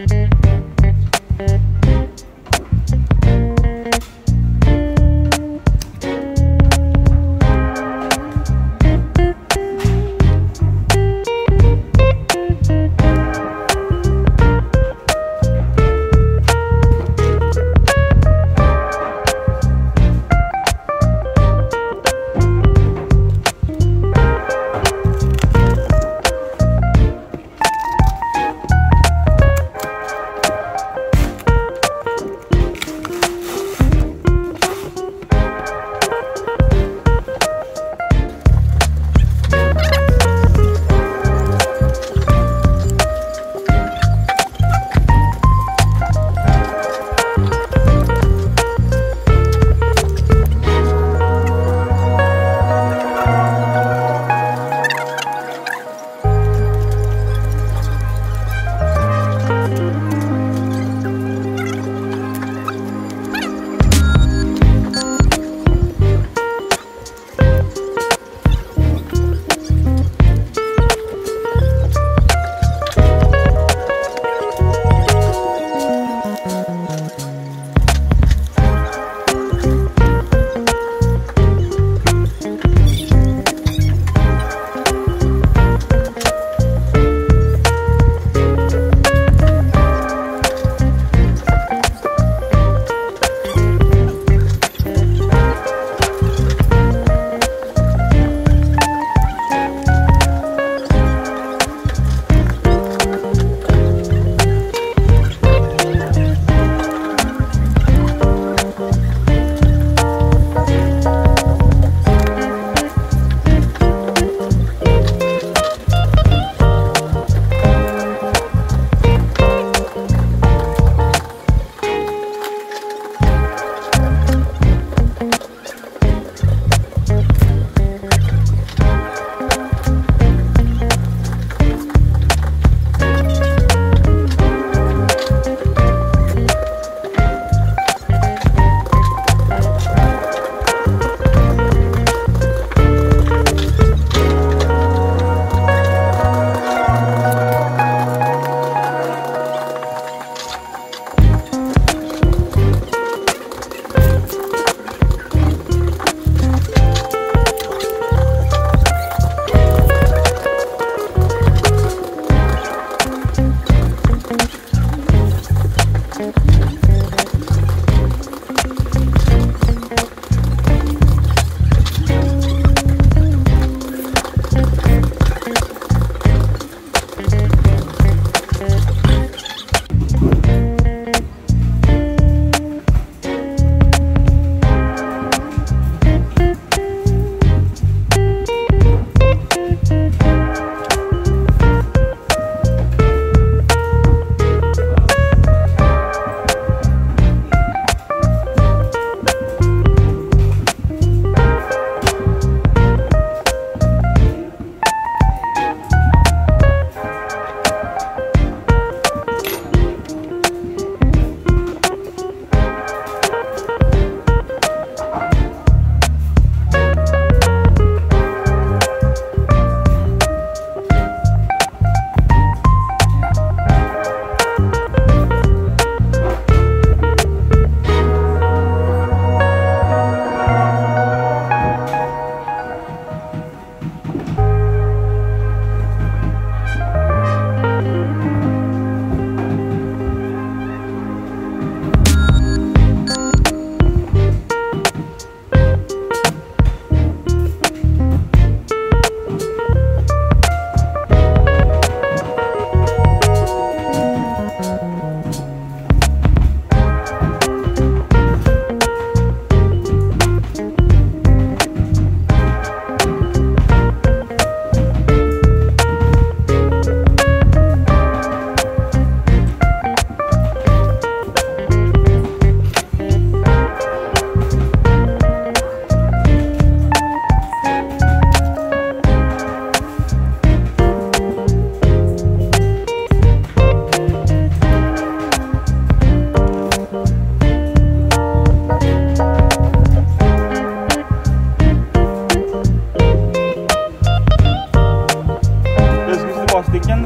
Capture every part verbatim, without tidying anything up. Jangan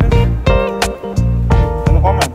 lupa like, share, dan komen.